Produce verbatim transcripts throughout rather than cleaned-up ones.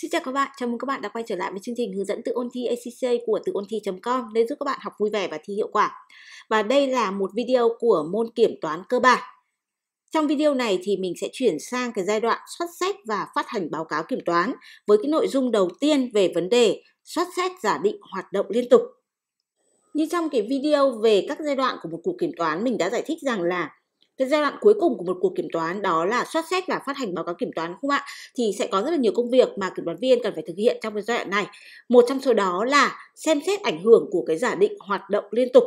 Xin chào các bạn, chào mừng các bạn đã quay trở lại với chương trình hướng dẫn tự ôn thi a xê xê a của Tuonthi chấm com để giúp các bạn học vui vẻ và thi hiệu quả. Và đây là một video của môn kiểm toán cơ bản. Trong video này thì mình sẽ chuyển sang cái giai đoạn soát xét và phát hành báo cáo kiểm toán với cái nội dung đầu tiên về vấn đề soát xét giả định hoạt động liên tục. Như trong cái video về các giai đoạn của một cuộc kiểm toán, mình đã giải thích rằng là cái giai đoạn cuối cùng của một cuộc kiểm toán đó là soát xét và phát hành báo cáo kiểm toán, không ạ? Thì sẽ có rất là nhiều công việc mà kiểm toán viên cần phải thực hiện trong cái giai đoạn này. Một trong số đó là xem xét ảnh hưởng của cái giả định hoạt động liên tục.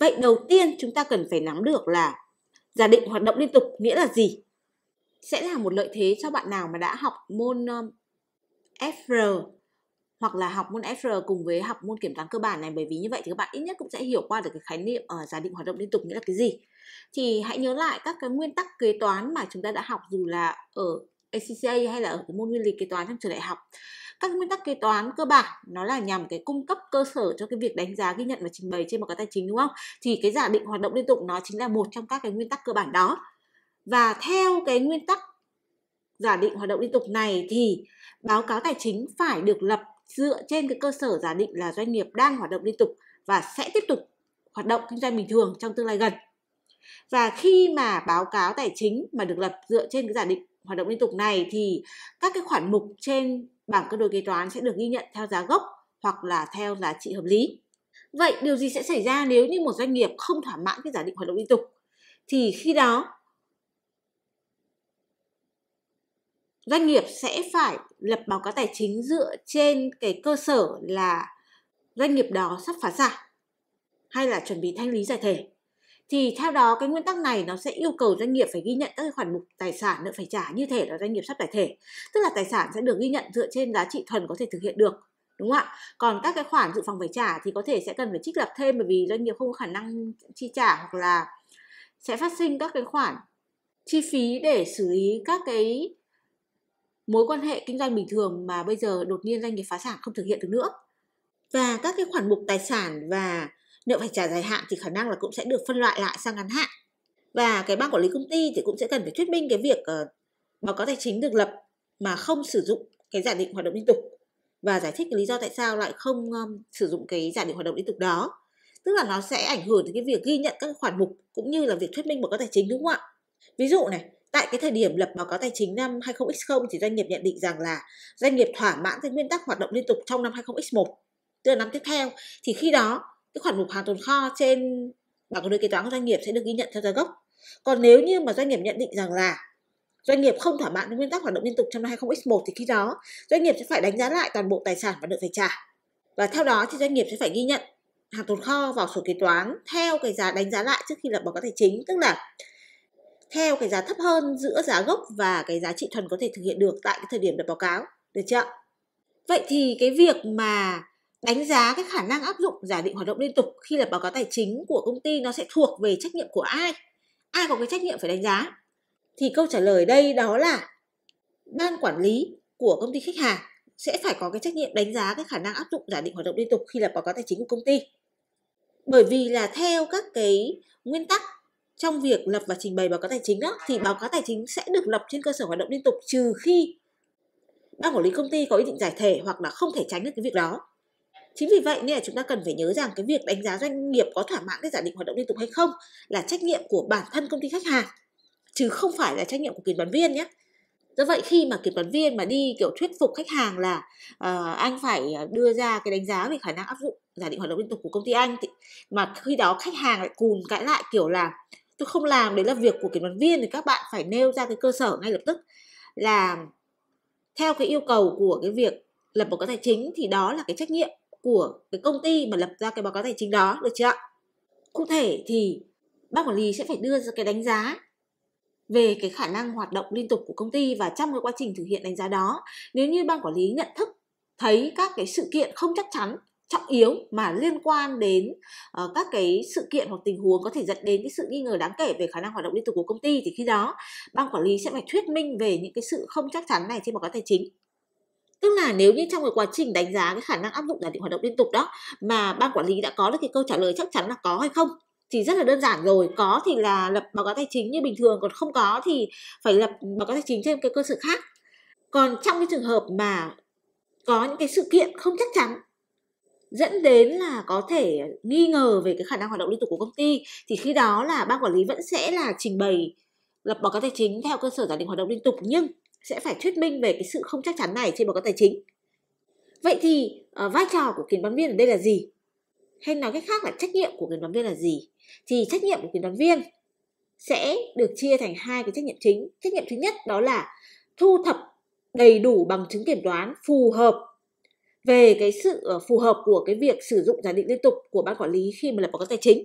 Vậy đầu tiên chúng ta cần phải nắm được là giả định hoạt động liên tục nghĩa là gì? Sẽ là một lợi thế cho bạn nào mà đã học môn ép rờ hoặc là học môn ép rờ cùng với học môn kiểm toán cơ bản này, bởi vì như vậy thì các bạn ít nhất cũng sẽ hiểu qua được cái khái niệm ở giả định hoạt động liên tục nghĩa là cái gì. Thì hãy nhớ lại các cái nguyên tắc kế toán mà chúng ta đã học dù là ở a xê xê a hay là ở cái môn nguyên lý kế toán trong trường đại học. Các nguyên tắc kế toán cơ bản nó là nhằm cái cung cấp cơ sở cho cái việc đánh giá, ghi nhận và trình bày trên báo cáo tài chính, đúng không? Thì cái giả định hoạt động liên tục nó chính là một trong các cái nguyên tắc cơ bản đó. Và theo cái nguyên tắc giả định hoạt động liên tục này thì báo cáo tài chính phải được lập dựa trên cái cơ sở giả định là doanh nghiệp đang hoạt động liên tục và sẽ tiếp tục hoạt động kinh doanh bình thường trong tương lai gần. Và khi mà báo cáo tài chính mà được lập dựa trên cái giả định hoạt động liên tục này thì các cái khoản mục trên bảng cân đối kế toán sẽ được ghi nhận theo giá gốc hoặc là theo giá trị hợp lý. Vậy điều gì sẽ xảy ra nếu như một doanh nghiệp không thỏa mãn cái giả định hoạt động liên tục? Thì khi đó doanh nghiệp sẽ phải lập báo cáo tài chính dựa trên cái cơ sở là doanh nghiệp đó sắp phá sản hay là chuẩn bị thanh lý giải thể. Thì theo đó cái nguyên tắc này nó sẽ yêu cầu doanh nghiệp phải ghi nhận các khoản mục tài sản nợ phải trả như thể là doanh nghiệp sắp giải thể. Tức là tài sản sẽ được ghi nhận dựa trên giá trị thuần có thể thực hiện được, đúng không ạ? Còn các cái khoản dự phòng phải trả thì có thể sẽ cần phải trích lập thêm, bởi vì doanh nghiệp không có khả năng chi trả hoặc là sẽ phát sinh các cái khoản chi phí để xử lý các cái mối quan hệ kinh doanh bình thường mà bây giờ đột nhiên doanh nghiệp phá sản không thực hiện được nữa. Và các cái khoản mục tài sản và nợ phải trả dài hạn thì khả năng là cũng sẽ được phân loại lại sang ngắn hạn. Và cái ban quản lý công ty thì cũng sẽ cần phải thuyết minh cái việc uh, báo cáo tài chính được lập mà không sử dụng cái giả định hoạt động liên tục và giải thích cái lý do tại sao lại không um, sử dụng cái giả định hoạt động liên tục đó. Tức là nó sẽ ảnh hưởng đến cái việc ghi nhận các khoản mục cũng như là việc thuyết minh báo cáo tài chính, đúng không ạ? Ví dụ này, tại cái thời điểm lập báo cáo tài chính năm hai nghìn không trăm lẻ không thì doanh nghiệp nhận định rằng là doanh nghiệp thỏa mãn cái nguyên tắc hoạt động liên tục trong năm hai nghìn không trăm lẻ một, tức là năm tiếp theo, thì khi đó cái khoản mục hàng tồn kho trên bảng cân đối kế toán của doanh nghiệp sẽ được ghi nhận theo giá gốc. Còn nếu như mà doanh nghiệp nhận định rằng là doanh nghiệp không thỏa mãn nguyên tắc hoạt động liên tục trong năm hai nghìn không trăm lẻ một thì khi đó doanh nghiệp sẽ phải đánh giá lại toàn bộ tài sản và nợ phải trả. Và theo đó thì doanh nghiệp sẽ phải ghi nhận hàng tồn kho vào sổ kế toán theo cái giá đánh giá lại trước khi lập báo cáo tài chính, tức là theo cái giá thấp hơn giữa giá gốc và cái giá trị thuần có thể thực hiện được tại cái thời điểm lập báo cáo, được chưa? Vậy thì cái việc mà đánh giá cái khả năng áp dụng giả định hoạt động liên tục khi lập báo cáo tài chính của công ty nó sẽ thuộc về trách nhiệm của ai? Ai có cái trách nhiệm phải đánh giá? Thì câu trả lời đây đó là ban quản lý của công ty khách hàng sẽ phải có cái trách nhiệm đánh giá cái khả năng áp dụng giả định hoạt động liên tục khi lập báo cáo tài chính của công ty. Bởi vì là theo các cái nguyên tắc trong việc lập và trình bày báo cáo tài chính đó, thì báo cáo tài chính sẽ được lập trên cơ sở hoạt động liên tục trừ khi ban quản lý công ty có ý định giải thể hoặc là không thể tránh được cái việc đó. Chính vì vậy nên là chúng ta cần phải nhớ rằng cái việc đánh giá doanh nghiệp có thỏa mãn cái giả định hoạt động liên tục hay không là trách nhiệm của bản thân công ty khách hàng, chứ không phải là trách nhiệm của kiểm toán viên nhé. Do vậy khi mà kiểm toán viên mà đi kiểu thuyết phục khách hàng là uh, anh phải đưa ra cái đánh giá về khả năng áp dụng giả định hoạt động liên tục của công ty anh, thì mà khi đó khách hàng lại cùn cãi lại kiểu là tôi không làm, đấy là việc của kiểm toán viên, thì các bạn phải nêu ra cái cơ sở ngay lập tức là theo cái yêu cầu của cái việc lập báo cáo tài chính thì đó là cái trách nhiệm của cái công ty mà lập ra cái báo cáo tài chính đó, được chưa ạ? Cụ thể thì ban quản lý sẽ phải đưa ra cái đánh giá về cái khả năng hoạt động liên tục của công ty, và trong cái quá trình thực hiện đánh giá đó, nếu như ban quản lý nhận thức thấy các cái sự kiện không chắc chắn, trọng yếu mà liên quan đến uh, các cái sự kiện hoặc tình huống có thể dẫn đến cái sự nghi ngờ đáng kể về khả năng hoạt động liên tục của công ty, thì khi đó ban quản lý sẽ phải thuyết minh về những cái sự không chắc chắn này trên báo cáo tài chính. Tức là nếu như trong cái quá trình đánh giá cái khả năng áp dụng giả định hoạt động liên tục đó mà ban quản lý đã có được cái câu trả lời chắc chắn là có hay không thì rất là đơn giản rồi, có thì là lập báo cáo tài chính như bình thường, còn không có thì phải lập báo cáo tài chính trên cái cơ sở khác. Còn trong cái trường hợp mà có những cái sự kiện không chắc chắn dẫn đến là có thể nghi ngờ về cái khả năng hoạt động liên tục của công ty, thì khi đó là ban quản lý vẫn sẽ là trình bày lập báo cáo tài chính theo cơ sở giả định hoạt động liên tục, nhưng sẽ phải thuyết minh về cái sự không chắc chắn này trên báo cáo tài chính. Vậy thì uh, vai trò của kiểm toán viên ở đây là gì? Hay nói cách khác là trách nhiệm của kiểm toán viên là gì? Thì trách nhiệm của kiểm toán viên sẽ được chia thành hai cái trách nhiệm chính. Trách nhiệm thứ nhất đó là thu thập đầy đủ bằng chứng kiểm toán phù hợp về cái sự phù hợp của cái việc sử dụng giả định liên tục của ban quản lý khi mà lập báo cáo tài chính.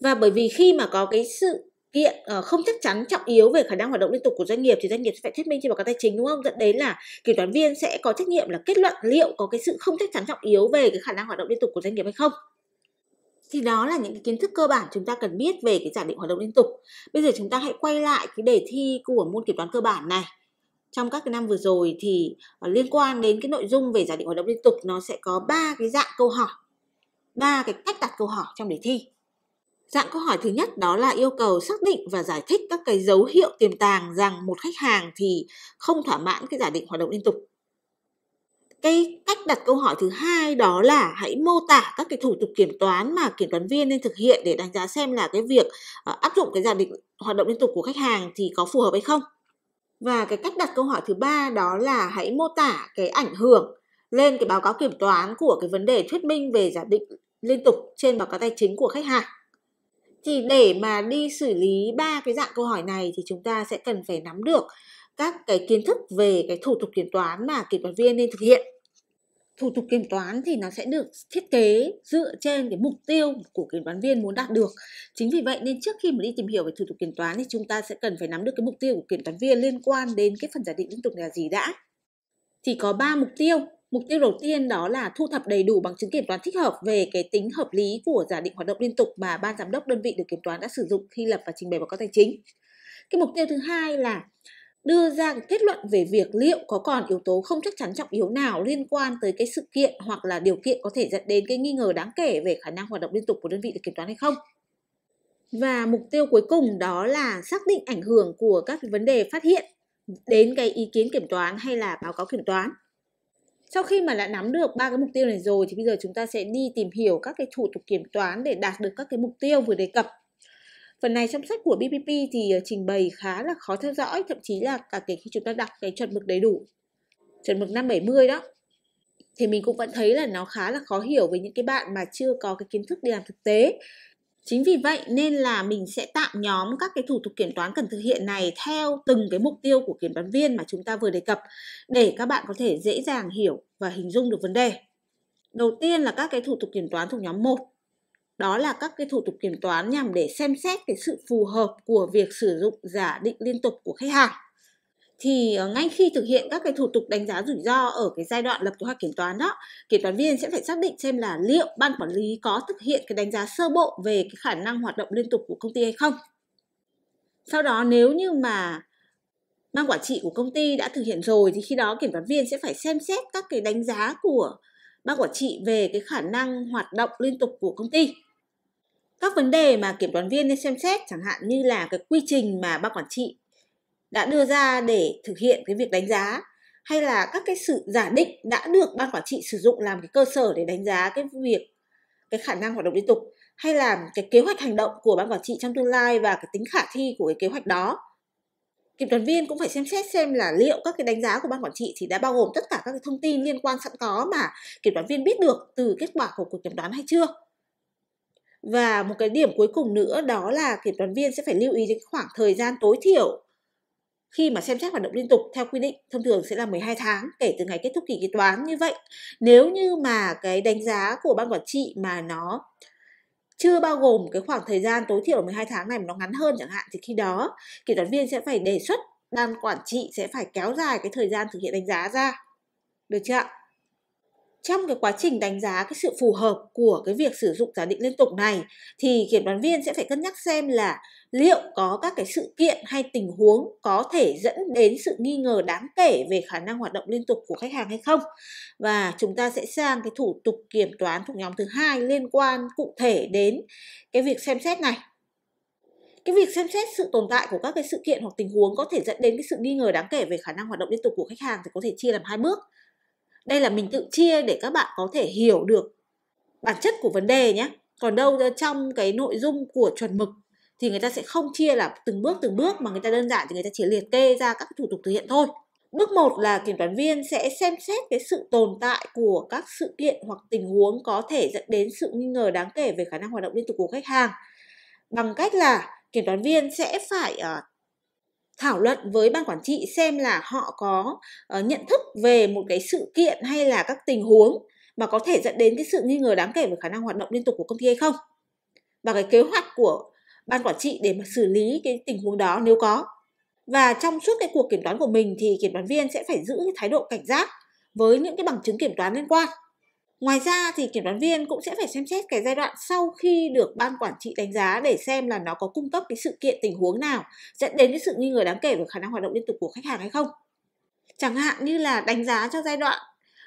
Và bởi vì khi mà có cái sự kiện không chắc chắn trọng yếu về khả năng hoạt động liên tục của doanh nghiệp thì doanh nghiệp sẽ phải thuyết minh trên báo cáo tài chính, đúng không? Dẫn đến là kiểm toán viên sẽ có trách nhiệm là kết luận liệu có cái sự không chắc chắn trọng yếu về cái khả năng hoạt động liên tục của doanh nghiệp hay không. Thì đó là những cái kiến thức cơ bản chúng ta cần biết về cái giả định hoạt động liên tục. Bây giờ chúng ta hãy quay lại cái đề thi của môn kiểm toán cơ bản này. Trong các cái năm vừa rồi thì liên quan đến cái nội dung về giả định hoạt động liên tục, nó sẽ có ba cái dạng câu hỏi, ba cái cách đặt câu hỏi trong đề thi. Dạng câu hỏi thứ nhất đó là yêu cầu xác định và giải thích các cái dấu hiệu tiềm tàng rằng một khách hàng thì không thỏa mãn cái giả định hoạt động liên tục. Cái cách đặt câu hỏi thứ hai đó là hãy mô tả các cái thủ tục kiểm toán mà kiểm toán viên nên thực hiện để đánh giá xem là cái việc áp dụng cái giả định hoạt động liên tục của khách hàng thì có phù hợp hay không. Và cái cách đặt câu hỏi thứ ba đó là hãy mô tả cái ảnh hưởng lên cái báo cáo kiểm toán của cái vấn đề thuyết minh về giả định liên tục trên báo cáo tài chính của khách hàng. Thì để mà đi xử lý ba cái dạng câu hỏi này thì chúng ta sẽ cần phải nắm được các cái kiến thức về cái thủ tục kiểm toán mà kiểm toán viên nên thực hiện. Thủ tục kiểm toán thì nó sẽ được thiết kế dựa trên cái mục tiêu của kiểm toán viên muốn đạt được. Chính vì vậy nên trước khi mà đi tìm hiểu về thủ tục kiểm toán thì chúng ta sẽ cần phải nắm được cái mục tiêu của kiểm toán viên liên quan đến cái phần giả định liên tục là gì đã. Thì có ba mục tiêu. Mục tiêu đầu tiên đó là thu thập đầy đủ bằng chứng kiểm toán thích hợp về cái tính hợp lý của giả định hoạt động liên tục mà ban giám đốc đơn vị được kiểm toán đã sử dụng khi lập và trình bày báo cáo tài chính. Cái mục tiêu thứ hai là đưa ra kết luận về việc liệu có còn yếu tố không chắc chắn trọng yếu nào liên quan tới cái sự kiện hoặc là điều kiện có thể dẫn đến cái nghi ngờ đáng kể về khả năng hoạt động liên tục của đơn vị được kiểm toán hay không. Và mục tiêu cuối cùng đó là xác định ảnh hưởng của các vấn đề phát hiện đến cái ý kiến kiểm toán hay là báo cáo kiểm toán. Sau khi mà đã nắm được ba cái mục tiêu này rồi thì bây giờ chúng ta sẽ đi tìm hiểu các cái thủ tục kiểm toán để đạt được các cái mục tiêu vừa đề cập. Phần này trong sách của bê pê pê thì trình bày khá là khó theo dõi, thậm chí là cả kể khi chúng ta đọc cái chuẩn mực đầy đủ, chuẩn mực năm bảy mươi đó, thì mình cũng vẫn thấy là nó khá là khó hiểu với những cái bạn mà chưa có cái kiến thức đi làm thực tế. Chính vì vậy nên là mình sẽ tạm nhóm các cái thủ tục kiểm toán cần thực hiện này theo từng cái mục tiêu của kiểm toán viên mà chúng ta vừa đề cập để các bạn có thể dễ dàng hiểu và hình dung được vấn đề. Đầu tiên là các cái thủ tục kiểm toán thuộc nhóm một. Đó là các cái thủ tục kiểm toán nhằm để xem xét cái sự phù hợp của việc sử dụng giả định liên tục của khách hàng. Thì ngay khi thực hiện các cái thủ tục đánh giá rủi ro ở cái giai đoạn lập kế hoạch kiểm toán đó, kiểm toán viên sẽ phải xác định xem là liệu ban quản lý có thực hiện cái đánh giá sơ bộ về cái khả năng hoạt động liên tục của công ty hay không. Sau đó nếu như mà ban quản trị của công ty đã thực hiện rồi thì khi đó kiểm toán viên sẽ phải xem xét các cái đánh giá của ban quản trị về cái khả năng hoạt động liên tục của công ty. Các vấn đề mà kiểm toán viên nên xem xét chẳng hạn như là cái quy trình mà ban quản trị đã đưa ra để thực hiện cái việc đánh giá, hay là các cái sự giả định đã được ban quản trị sử dụng làm cái cơ sở để đánh giá cái việc cái khả năng hoạt động liên tục, hay là cái kế hoạch hành động của ban quản trị trong tương lai và cái tính khả thi của cái kế hoạch đó. Kiểm toán viên cũng phải xem xét xem là liệu các cái đánh giá của ban quản trị thì đã bao gồm tất cả các cái thông tin liên quan sẵn có mà kiểm toán viên biết được từ kết quả của cuộc kiểm toán hay chưa. Và một cái điểm cuối cùng nữa đó là kiểm toán viên sẽ phải lưu ý đến khoảng thời gian tối thiểu khi mà xem xét hoạt động liên tục theo quy định thông thường sẽ là mười hai tháng kể từ ngày kết thúc kỳ kế toán. Như vậy, nếu như mà cái đánh giá của ban quản trị mà nó chưa bao gồm cái khoảng thời gian tối thiểu mười hai tháng này mà nó ngắn hơn chẳng hạn thì khi đó kiểm toán viên sẽ phải đề xuất ban quản trị sẽ phải kéo dài cái thời gian thực hiện đánh giá ra. Được chưa ạ? Trong cái quá trình đánh giá cái sự phù hợp của cái việc sử dụng giả định liên tục này thì kiểm toán viên sẽ phải cân nhắc xem là liệu có các cái sự kiện hay tình huống có thể dẫn đến sự nghi ngờ đáng kể về khả năng hoạt động liên tục của khách hàng hay không. Và chúng ta sẽ sang cái thủ tục kiểm toán thuộc nhóm thứ hai liên quan cụ thể đến cái việc xem xét này. Cái việc xem xét sự tồn tại của các cái sự kiện hoặc tình huống có thể dẫn đến cái sự nghi ngờ đáng kể về khả năng hoạt động liên tục của khách hàng thì có thể chia làm hai bước. Đây là mình tự chia để các bạn có thể hiểu được bản chất của vấn đề nhé. Còn đâu trong cái nội dung của chuẩn mực thì người ta sẽ không chia là từng bước từng bước, mà người ta đơn giản thì người ta chỉ liệt kê ra các thủ tục thực hiện thôi. Bước một là kiểm toán viên sẽ xem xét cái sự tồn tại của các sự kiện hoặc tình huống có thể dẫn đến sự nghi ngờ đáng kể về khả năng hoạt động liên tục của khách hàng, bằng cách là kiểm toán viên sẽ phải uh, thảo luận với ban quản trị xem là họ có uh, nhận thức về một cái sự kiện hay là các tình huống mà có thể dẫn đến cái sự nghi ngờ đáng kể về khả năng hoạt động liên tục của công ty hay không, và cái kế hoạch của ban quản trị để mà xử lý cái tình huống đó nếu có. Và trong suốt cái cuộc kiểm toán của mình thì kiểm toán viên sẽ phải giữ cái thái độ cảnh giác với những cái bằng chứng kiểm toán liên quan. Ngoài ra thì kiểm toán viên cũng sẽ phải xem xét cái giai đoạn sau khi được ban quản trị đánh giá để xem là nó có cung cấp cái sự kiện tình huống nào dẫn đến cái sự nghi ngờ đáng kể về khả năng hoạt động liên tục của khách hàng hay không. Chẳng hạn như là đánh giá cho giai đoạn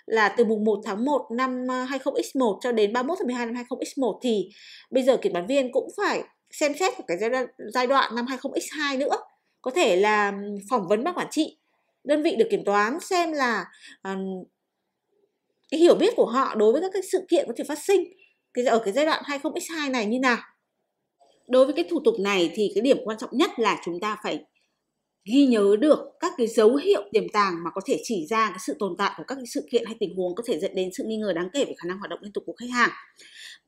là từ mùng một tháng một năm hai nghìn không trăm linh một cho đến ba mươi mốt tháng mười hai năm hai nghìn không trăm linh một, thì bây giờ kiểm toán viên cũng phải xem xét cái giai đoạn, giai đoạn năm hai nghìn không trăm linh hai nữa. Có thể là phỏng vấn ban quản trị, đơn vị được kiểm toán xem là uh, cái hiểu biết của họ đối với các cái sự kiện có thể phát sinh cái, ở cái giai đoạn hai nghìn không trăm linh hai này như nào. Đối với cái thủ tục này thì cái điểm quan trọng nhất là chúng ta phải ghi nhớ được các cái dấu hiệu tiềm tàng mà có thể chỉ ra cái sự tồn tại của các cái sự kiện hay tình huống có thể dẫn đến sự nghi ngờ đáng kể về khả năng hoạt động liên tục của khách hàng.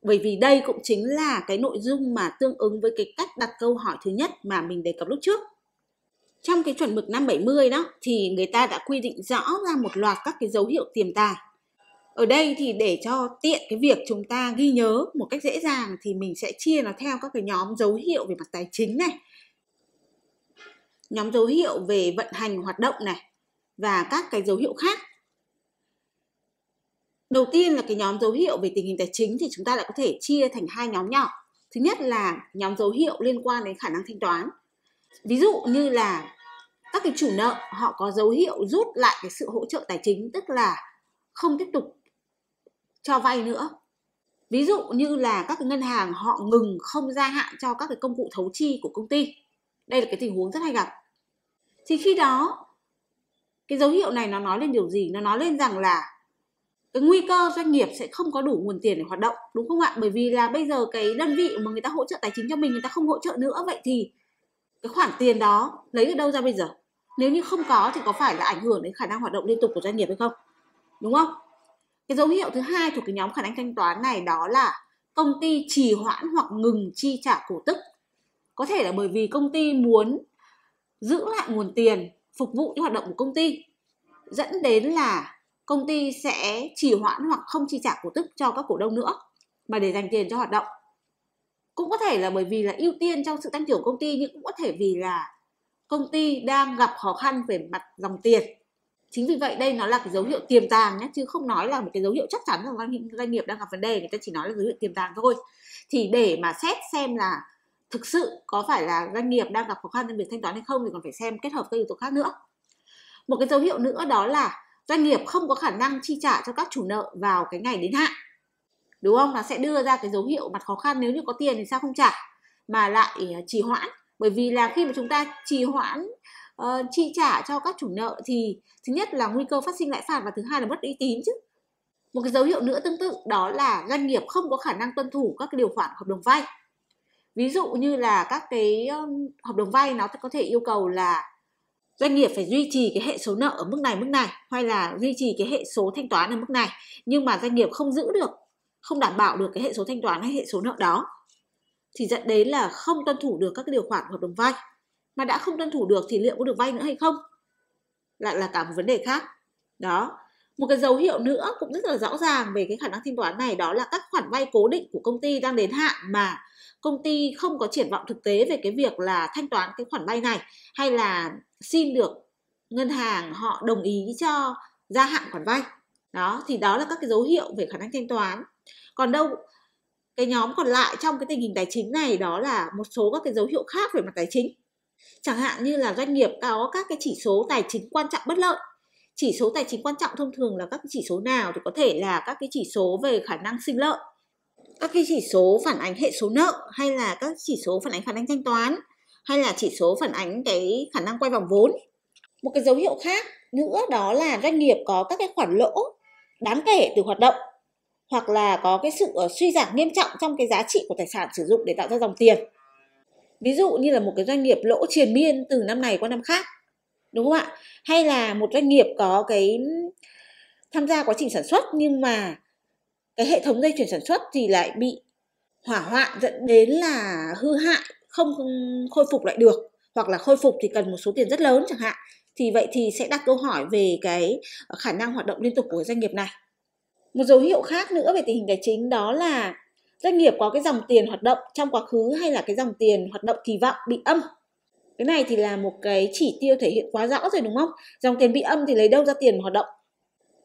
Bởi vì đây cũng chính là cái nội dung mà tương ứng với cái cách đặt câu hỏi thứ nhất mà mình đề cập lúc trước. Trong cái chuẩn mực năm bảy mươi đó thì người ta đã quy định rõ ra một loạt các cái dấu hiệu tiềm tàng. Ở đây thì để cho tiện cái việc chúng ta ghi nhớ một cách dễ dàng thì mình sẽ chia nó theo các cái nhóm dấu hiệu về mặt tài chính này, nhóm dấu hiệu về vận hành hoạt động này, và các cái dấu hiệu khác. Đầu tiên là cái nhóm dấu hiệu về tình hình tài chính thì chúng ta lại có thể chia thành hai nhóm nhỏ. Thứ nhất là nhóm dấu hiệu liên quan đến khả năng thanh toán. Ví dụ như là các cái chủ nợ họ có dấu hiệu rút lại cái sự hỗ trợ tài chính, tức là không tiếp tục cho vay nữa. Ví dụ như là các cái ngân hàng họ ngừng không gia hạn cho các cái công cụ thấu chi của công ty. Đây là cái tình huống rất hay gặp. Thì khi đó cái dấu hiệu này nó nói lên điều gì? Nó nói lên rằng là cái nguy cơ doanh nghiệp sẽ không có đủ nguồn tiền để hoạt động, đúng không ạ? Bởi vì là bây giờ cái đơn vị mà người ta hỗ trợ tài chính cho mình, người ta không hỗ trợ nữa, vậy thì cái khoản tiền đó lấy ở đâu ra bây giờ? Nếu như không có thì có phải là ảnh hưởng đến khả năng hoạt động liên tục của doanh nghiệp hay không? Đúng không? Cái dấu hiệu thứ hai thuộc cái nhóm khả năng thanh toán này đó là công ty trì hoãn hoặc ngừng chi trả cổ tức. Có thể là bởi vì công ty muốn giữ lại nguồn tiền phục vụ cho hoạt động của công ty, dẫn đến là công ty sẽ trì hoãn hoặc không chi trả cổ tức cho các cổ đông nữa mà để dành tiền cho hoạt động. Cũng có thể là bởi vì là ưu tiên trong sự tăng trưởng của công ty, nhưng cũng có thể vì là công ty đang gặp khó khăn về mặt dòng tiền. Chính vì vậy đây nó là cái dấu hiệu tiềm tàng nhé, chứ không nói là một cái dấu hiệu chắc chắn rằng doanh nghiệp đang gặp vấn đề, người ta chỉ nói là dấu hiệu tiềm tàng thôi. Thì để mà xét xem là thực sự có phải là doanh nghiệp đang gặp khó khăn trong việc thanh toán hay không thì còn phải xem kết hợp các yếu tố khác nữa. Một cái dấu hiệu nữa đó là doanh nghiệp không có khả năng chi trả cho các chủ nợ vào cái ngày đến hạn. Đúng không? Nó sẽ đưa ra cái dấu hiệu mặt khó khăn, nếu như có tiền thì sao không trả mà lại trì hoãn. Bởi vì là khi mà chúng ta trì hoãn uh, chi trả cho các chủ nợ thì thứ nhất là nguy cơ phát sinh lãi phạt, và thứ hai là mất uy tín chứ. Một cái dấu hiệu nữa tương tự đó là doanh nghiệp không có khả năng tuân thủ các cái điều khoản hợp đồng vay. Ví dụ như là các cái hợp đồng vay nó có thể yêu cầu là doanh nghiệp phải duy trì cái hệ số nợ ở mức này mức này, hay là duy trì cái hệ số thanh toán ở mức này, nhưng mà doanh nghiệp không giữ được, không đảm bảo được cái hệ số thanh toán hay hệ số nợ đó, thì dẫn đến là không tuân thủ được các cái điều khoản của hợp đồng vay. Mà đã không tuân thủ được thì liệu có được vay nữa hay không lại là cả một vấn đề khác. Đó, một cái dấu hiệu nữa cũng rất là rõ ràng về cái khả năng thanh toán này đó là các khoản vay cố định của công ty đang đến hạn mà công ty không có triển vọng thực tế về cái việc là thanh toán cái khoản vay này, hay là xin được ngân hàng họ đồng ý cho gia hạn khoản vay. Đó, thì đó là các cái dấu hiệu về khả năng thanh toán. Còn đâu cái nhóm còn lại trong cái tình hình tài chính này đó là một số các cái dấu hiệu khác về mặt tài chính. Chẳng hạn như là doanh nghiệp có các cái chỉ số tài chính quan trọng bất lợi. Chỉ số tài chính quan trọng thông thường là các cái chỉ số nào? Thì có thể là các cái chỉ số về khả năng sinh lợi, các cái chỉ số phản ánh hệ số nợ, hay là các chỉ số phản ánh khả năng thanh toán, hay là chỉ số phản ánh cái khả năng quay vòng vốn. Một cái dấu hiệu khác nữa đó là doanh nghiệp có các cái khoản lỗ đáng kể từ hoạt động, hoặc là có cái sự suy giảm nghiêm trọng trong cái giá trị của tài sản sử dụng để tạo ra dòng tiền. Ví dụ như là một cái doanh nghiệp lỗ triền miên từ năm này qua năm khác, đúng không ạ? Hay là một doanh nghiệp có cái tham gia quá trình sản xuất nhưng mà cái hệ thống dây chuyển sản xuất thì lại bị hỏa hoạn dẫn đến là hư hại, không khôi phục lại được, hoặc là khôi phục thì cần một số tiền rất lớn chẳng hạn. Thì vậy thì sẽ đặt câu hỏi về cái khả năng hoạt động liên tục của doanh nghiệp này. Một dấu hiệu khác nữa về tình hình tài chính đó là doanh nghiệp có cái dòng tiền hoạt động trong quá khứ hay là cái dòng tiền hoạt động kỳ vọng bị âm. Cái này thì là một cái chỉ tiêu thể hiện quá rõ rồi đúng không? Dòng tiền bị âm thì lấy đâu ra tiền mà hoạt động?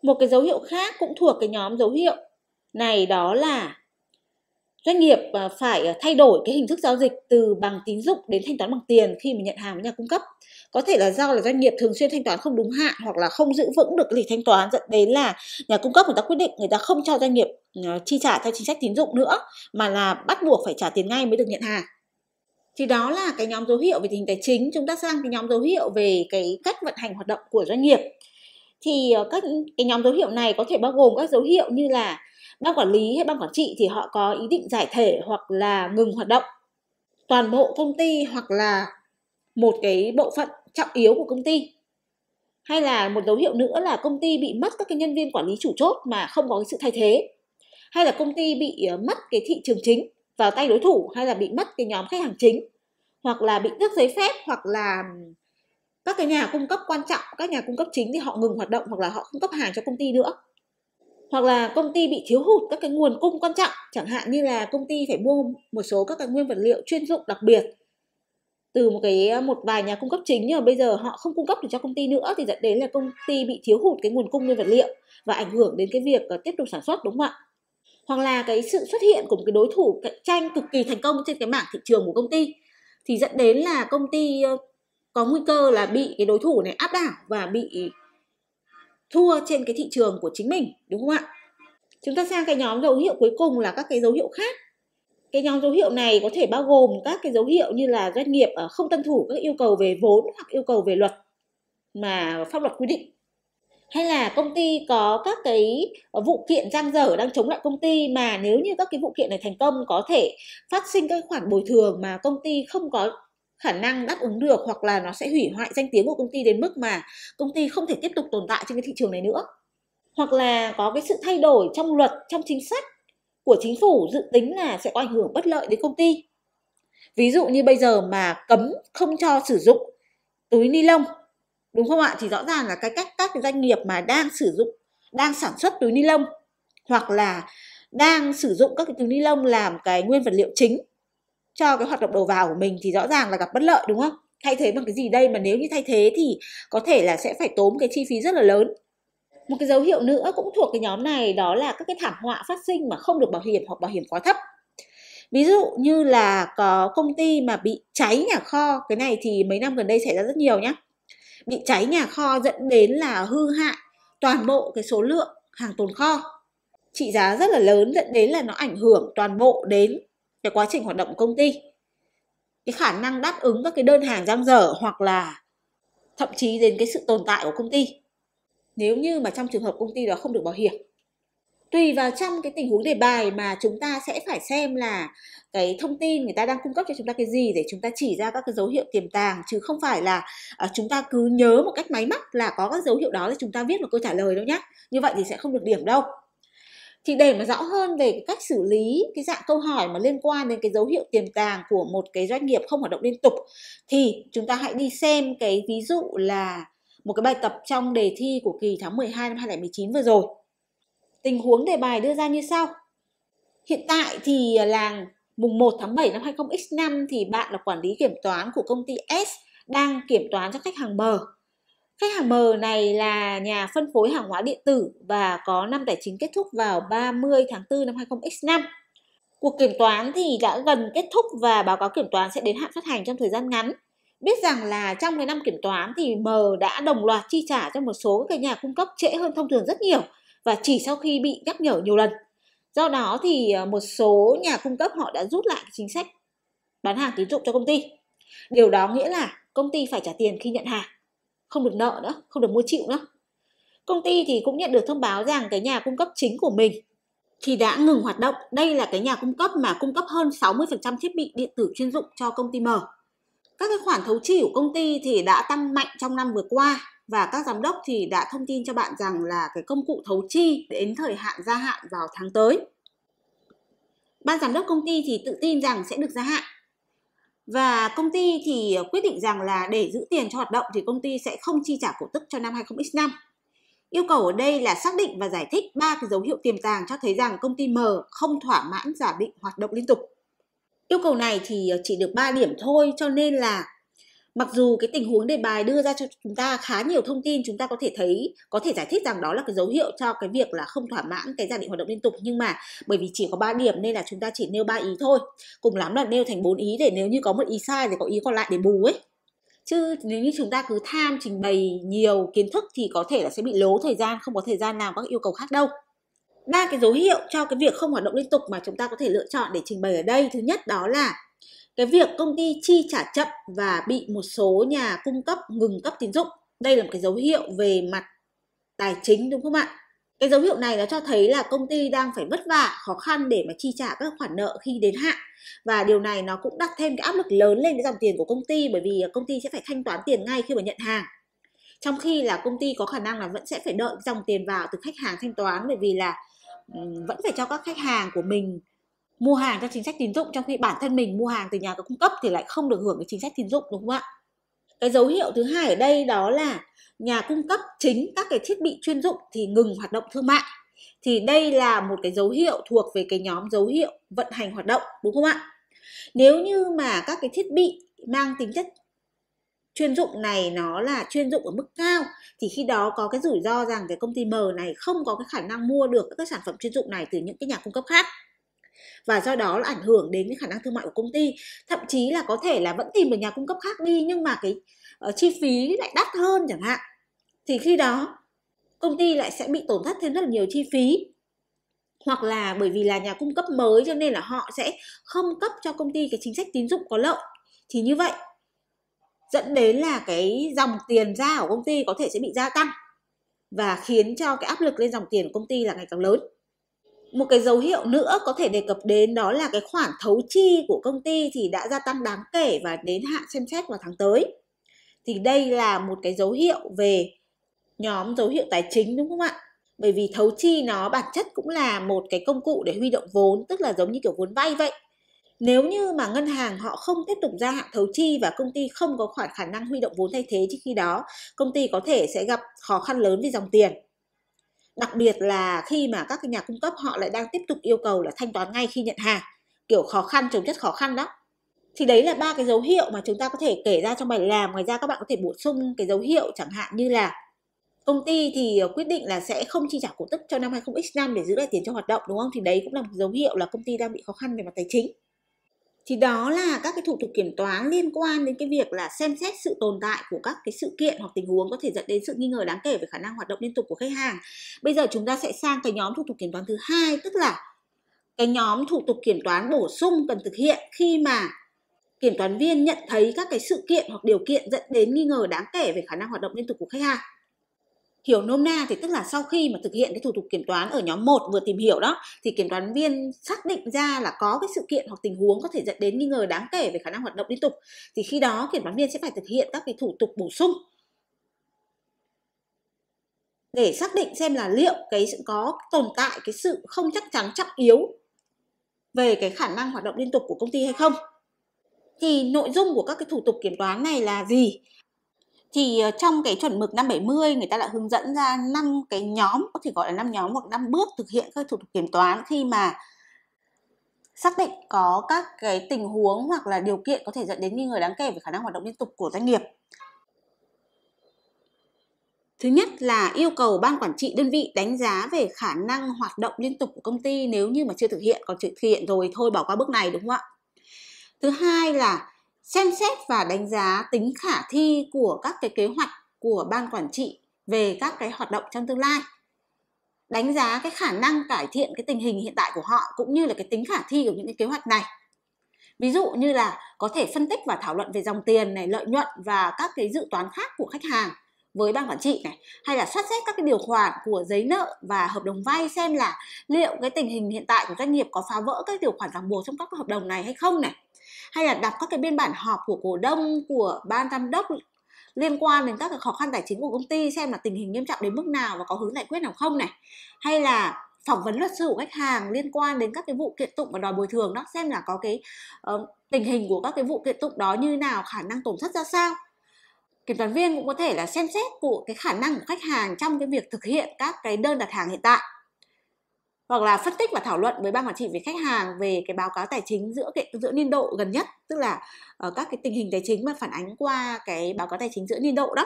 Một cái dấu hiệu khác cũng thuộc cái nhóm dấu hiệu này đó là doanh nghiệp phải thay đổi cái hình thức giao dịch từ bằng tín dụng đến thanh toán bằng tiền khi mà nhận hàng với nhà cung cấp. Có thể là do là doanh nghiệp thường xuyên thanh toán không đúng hạn hoặc là không giữ vững được lịch thanh toán, dẫn đến là nhà cung cấp người ta quyết định người ta không cho doanh nghiệp chi trả theo chính sách tín dụng nữa mà là bắt buộc phải trả tiền ngay mới được nhận hàng. Thì đó là cái nhóm dấu hiệu về tình hình tài chính. Chúng ta sang cái nhóm dấu hiệu về cái cách vận hành hoạt động của doanh nghiệp. Thì các cái nhóm dấu hiệu này có thể bao gồm các dấu hiệu như là ban quản lý hay ban quản trị thì họ có ý định giải thể hoặc là ngừng hoạt động toàn bộ công ty hoặc là một cái bộ phận trọng yếu của công ty. Hay là một dấu hiệu nữa là công ty bị mất các cái nhân viên quản lý chủ chốt mà không có cái sự thay thế. Hay là công ty bị mất cái thị trường chính vào tay đối thủ, hay là bị mất cái nhóm khách hàng chính, hoặc là bị tước giấy phép, hoặc là các cái nhà cung cấp quan trọng, các nhà cung cấp chính thì họ ngừng hoạt động hoặc là họ không cấp hàng cho công ty nữa. Hoặc là công ty bị thiếu hụt các cái nguồn cung quan trọng, chẳng hạn như là công ty phải mua một số các cái nguyên vật liệu chuyên dụng đặc biệt từ một cái một vài nhà cung cấp chính nhưng mà bây giờ họ không cung cấp được cho công ty nữa, thì dẫn đến là công ty bị thiếu hụt cái nguồn cung nguyên vật liệu và ảnh hưởng đến cái việc tiếp tục sản xuất, đúng không ạ? Hoặc là cái sự xuất hiện của một cái đối thủ cạnh tranh cực kỳ thành công trên cái mảng thị trường của công ty thì dẫn đến là công ty có nguy cơ là bị cái đối thủ này áp đảo và bị thua trên cái thị trường của chính mình, đúng không ạ? Chúng ta sang cái nhóm dấu hiệu cuối cùng là các cái dấu hiệu khác. Cái nhóm dấu hiệu này có thể bao gồm các cái dấu hiệu như là doanh nghiệp không tuân thủ các yêu cầu về vốn hoặc yêu cầu về luật mà pháp luật quy định. Hay là công ty có các cái vụ kiện giang dở đang chống lại công ty mà nếu như các cái vụ kiện này thành công có thể phát sinh các khoản bồi thường mà công ty không có khả năng đáp ứng được, hoặc là nó sẽ hủy hoại danh tiếng của công ty đến mức mà công ty không thể tiếp tục tồn tại trên cái thị trường này nữa. Hoặc là có cái sự thay đổi trong luật, trong chính sách của chính phủ dự tính là sẽ có ảnh hưởng bất lợi đến công ty. Ví dụ như bây giờ mà cấm không cho sử dụng túi ni lông, đúng không ạ? Thì rõ ràng là cái cách các cái doanh nghiệp mà đang sử dụng, đang sản xuất túi ni lông hoặc là đang sử dụng các cái túi ni lông làm cái nguyên vật liệu chính cho cái hoạt động đầu vào của mình thì rõ ràng là gặp bất lợi, đúng không? Thay thế bằng cái gì đây? Mà nếu như thay thế thì có thể là sẽ phải tốn cái chi phí rất là lớn. Một cái dấu hiệu nữa cũng thuộc cái nhóm này đó là các cái thảm họa phát sinh mà không được bảo hiểm hoặc bảo hiểm quá thấp. Ví dụ như là có công ty mà bị cháy nhà kho, cái này thì mấy năm gần đây xảy ra rất nhiều nhá. Bị cháy nhà kho dẫn đến là hư hại toàn bộ cái số lượng hàng tồn kho trị giá rất là lớn, dẫn đến là nó ảnh hưởng toàn bộ đến cái quá trình hoạt động của công ty, cái khả năng đáp ứng các cái đơn hàng giang dở hoặc là thậm chí đến cái sự tồn tại của công ty nếu như mà trong trường hợp công ty đó không được bảo hiểm. Tùy vào trong cái tình huống đề bài mà chúng ta sẽ phải xem là cái thông tin người ta đang cung cấp cho chúng ta cái gì để chúng ta chỉ ra các cái dấu hiệu tiềm tàng, chứ không phải là chúng ta cứ nhớ một cách máy móc là có các dấu hiệu đó thì chúng ta viết một câu trả lời đâu nhé. Như vậy thì sẽ không được điểm đâu. Thì để mà rõ hơn về cái cách xử lý cái dạng câu hỏi mà liên quan đến cái dấu hiệu tiềm tàng của một cái doanh nghiệp không hoạt động liên tục thì chúng ta hãy đi xem cái ví dụ là một cái bài tập trong đề thi của kỳ tháng mười hai năm hai nghìn không trăm mười chín vừa rồi. Tình huống đề bài đưa ra như sau. Hiện tại thì là mùng một tháng bảy năm hai nghìn không trăm ích năm thì bạn là quản lý kiểm toán của công ty S đang kiểm toán cho khách hàng M. Khách hàng M này là nhà phân phối hàng hóa điện tử và có năm tài chính kết thúc vào ba mươi tháng tư năm hai nghìn không trăm ích năm. Cuộc kiểm toán thì đã gần kết thúc và báo cáo kiểm toán sẽ đến hạn phát hành trong thời gian ngắn. Biết rằng là trong cái năm kiểm toán thì M đã đồng loạt chi trả cho một số các nhà cung cấp trễ hơn thông thường rất nhiều và chỉ sau khi bị nhắc nhở nhiều lần. Do đó thì một số nhà cung cấp họ đã rút lại chính sách bán hàng tín dụng cho công ty. Điều đó nghĩa là công ty phải trả tiền khi nhận hàng, không được nợ nữa, không được mua chịu nữa. Công ty thì cũng nhận được thông báo rằng cái nhà cung cấp chính của mình thì đã ngừng hoạt động. Đây là cái nhà cung cấp mà cung cấp hơn sáu mươi phần trăm thiết bị điện tử chuyên dụng cho công ty M. Các cái khoản thấu chi của công ty thì đã tăng mạnh trong năm vừa qua, và các giám đốc thì đã thông tin cho bạn rằng là cái công cụ thấu chi đến thời hạn gia hạn vào tháng tới. Ban giám đốc công ty thì tự tin rằng sẽ được gia hạn. Và công ty thì quyết định rằng là để giữ tiền cho hoạt động thì công ty sẽ không chi trả cổ tức cho năm hai nghìn không trăm lẻ năm. Yêu cầu ở đây là xác định và giải thích ba cái dấu hiệu tiềm tàng cho thấy rằng công ty M không thỏa mãn giả định hoạt động liên tục. Yêu cầu này thì chỉ được ba điểm thôi, cho nên là mặc dù cái tình huống đề bài đưa ra cho chúng ta khá nhiều thông tin, chúng ta có thể thấy, có thể giải thích rằng đó là cái dấu hiệu cho cái việc là không thỏa mãn cái giả định hoạt động liên tục, nhưng mà bởi vì chỉ có ba điểm nên là chúng ta chỉ nêu ba ý thôi. Cùng lắm là nêu thành bốn ý để nếu như có một ý sai thì có ý còn lại để bù ấy. Chứ nếu như chúng ta cứ tham trình bày nhiều kiến thức thì có thể là sẽ bị lố thời gian, không có thời gian làm các yêu cầu khác đâu. Ba cái dấu hiệu cho cái việc không hoạt động liên tục mà chúng ta có thể lựa chọn để trình bày ở đây. Thứ nhất đó là cái việc công ty chi trả chậm và bị một số nhà cung cấp ngừng cấp tín dụng. Đây là một cái dấu hiệu về mặt tài chính, đúng không ạ? Cái dấu hiệu này nó cho thấy là công ty đang phải vất vả, khó khăn để mà chi trả các khoản nợ khi đến hạn. Và điều này nó cũng đặt thêm cái áp lực lớn lên cái dòng tiền của công ty, bởi vì công ty sẽ phải thanh toán tiền ngay khi mà nhận hàng. Trong khi là công ty có khả năng là vẫn sẽ phải đợi dòng tiền vào từ khách hàng thanh toán, bởi vì là vẫn phải cho các khách hàng của mình mua hàng theo chính sách tín dụng, trong khi bản thân mình mua hàng từ nhà cung cấp thì lại không được hưởng cái chính sách tín dụng, đúng không ạ? Cái dấu hiệu thứ hai ở đây đó là nhà cung cấp chính các cái thiết bị chuyên dụng thì ngừng hoạt động thương mại. Thì đây là một cái dấu hiệu thuộc về cái nhóm dấu hiệu vận hành hoạt động, đúng không ạ? Nếu như mà các cái thiết bị mang tính chất chuyên dụng này nó là chuyên dụng ở mức cao thì khi đó có cái rủi ro rằng cái công ty M này không có cái khả năng mua được các sản phẩm chuyên dụng này từ những cái nhà cung cấp khác, và do đó là ảnh hưởng đến cái khả năng thương mại của công ty. Thậm chí là có thể là vẫn tìm được nhà cung cấp khác đi, nhưng mà cái uh, chi phí lại đắt hơn chẳng hạn, thì khi đó công ty lại sẽ bị tổn thất thêm rất là nhiều chi phí. Hoặc là bởi vì là nhà cung cấp mới cho nên là họ sẽ không cấp cho công ty cái chính sách tín dụng có lợi, thì như vậy dẫn đến là cái dòng tiền ra của công ty có thể sẽ bị gia tăng và khiến cho cái áp lực lên dòng tiền của công ty là ngày càng lớn. Một cái dấu hiệu nữa có thể đề cập đến đó là cái khoản thấu chi của công ty thì đã gia tăng đáng kể và đến hạn xem xét vào tháng tới. Thì đây là một cái dấu hiệu về nhóm dấu hiệu tài chính, đúng không ạ? Bởi vì thấu chi nó bản chất cũng là một cái công cụ để huy động vốn, tức là giống như kiểu vốn vay vậy. Nếu như mà ngân hàng họ không tiếp tục gia hạn thấu chi và công ty không có khoản khả năng huy động vốn thay thế, thì khi đó công ty có thể sẽ gặp khó khăn lớn về dòng tiền. Đặc biệt là khi mà các nhà cung cấp họ lại đang tiếp tục yêu cầu là thanh toán ngay khi nhận hàng, kiểu khó khăn chồng chất khó khăn đó. Thì đấy là ba cái dấu hiệu mà chúng ta có thể kể ra trong bài làm. Ngoài ra các bạn có thể bổ sung cái dấu hiệu chẳng hạn như là công ty thì quyết định là sẽ không chi trả cổ tức cho năm hai nghìn không trăm lẻ năm để giữ lại tiền cho hoạt động, đúng không? Thì đấy cũng là một dấu hiệu là công ty đang bị khó khăn về mặt tài chính. Thì đó là các cái thủ tục kiểm toán liên quan đến cái việc là xem xét sự tồn tại của các cái sự kiện hoặc tình huống có thể dẫn đến sự nghi ngờ đáng kể về khả năng hoạt động liên tục của khách hàng. Bây giờ chúng ta sẽ sang cái nhóm thủ tục kiểm toán thứ hai, tức là cái nhóm thủ tục kiểm toán bổ sung cần thực hiện khi mà kiểm toán viên nhận thấy các cái sự kiện hoặc điều kiện dẫn đến nghi ngờ đáng kể về khả năng hoạt động liên tục của khách hàng. Hiểu nôm na thì tức là sau khi mà thực hiện cái thủ tục kiểm toán ở nhóm một vừa tìm hiểu đó, thì kiểm toán viên xác định ra là có cái sự kiện hoặc tình huống có thể dẫn đến nghi ngờ đáng kể về khả năng hoạt động liên tục, thì khi đó kiểm toán viên sẽ phải thực hiện các cái thủ tục bổ sung để xác định xem là liệu cái sự có tồn tại cái sự không chắc chắn trọng yếu về cái khả năng hoạt động liên tục của công ty hay không. Thì nội dung của các cái thủ tục kiểm toán này là gì? Thì trong cái chuẩn mực năm bảy mươi người ta đã hướng dẫn ra năm cái nhóm, có thể gọi là năm nhóm hoặc năm bước thực hiện các thủ tục kiểm toán khi mà xác định có các cái tình huống hoặc là điều kiện có thể dẫn đến nghi ngờ đáng kể về khả năng hoạt động liên tục của doanh nghiệp. Thứ nhất là yêu cầu ban quản trị đơn vị đánh giá về khả năng hoạt động liên tục của công ty nếu như mà chưa thực hiện, còn thực hiện rồi thôi bỏ qua bước này, đúng không ạ? Thứ hai là xem xét và đánh giá tính khả thi của các cái kế hoạch của ban quản trị về các cái hoạt động trong tương lai. Đánh giá cái khả năng cải thiện cái tình hình hiện tại của họ cũng như là cái tính khả thi của những cái kế hoạch này. Ví dụ như là có thể phân tích và thảo luận về dòng tiền này, lợi nhuận và các cái dự toán khác của khách hàng với ban quản trị này, hay là xét xét các cái điều khoản của giấy nợ và hợp đồng vay xem là liệu cái tình hình hiện tại của doanh nghiệp có phá vỡ các điều khoản ràng buộc trong các hợp đồng này hay không này, hay là đọc các cái biên bản họp của cổ đông, của ban giám đốc liên quan đến các cái khó khăn tài chính của công ty xem là tình hình nghiêm trọng đến mức nào và có hướng giải quyết nào không này, hay là phỏng vấn luật sư của khách hàng liên quan đến các cái vụ kiện tụng và đòi bồi thường đó, xem là có cái uh, tình hình của các cái vụ kiện tụng đó như nào, khả năng tổn thất ra sao. Kiểm toán viên cũng có thể là xem xét của cái khả năng của khách hàng trong cái việc thực hiện các cái đơn đặt hàng hiện tại, hoặc là phân tích và thảo luận với ban quản trị, với khách hàng về cái báo cáo tài chính giữa cái, giữa niên độ gần nhất, tức là uh, các cái tình hình tài chính mà phản ánh qua cái báo cáo tài chính giữa niên độ đó.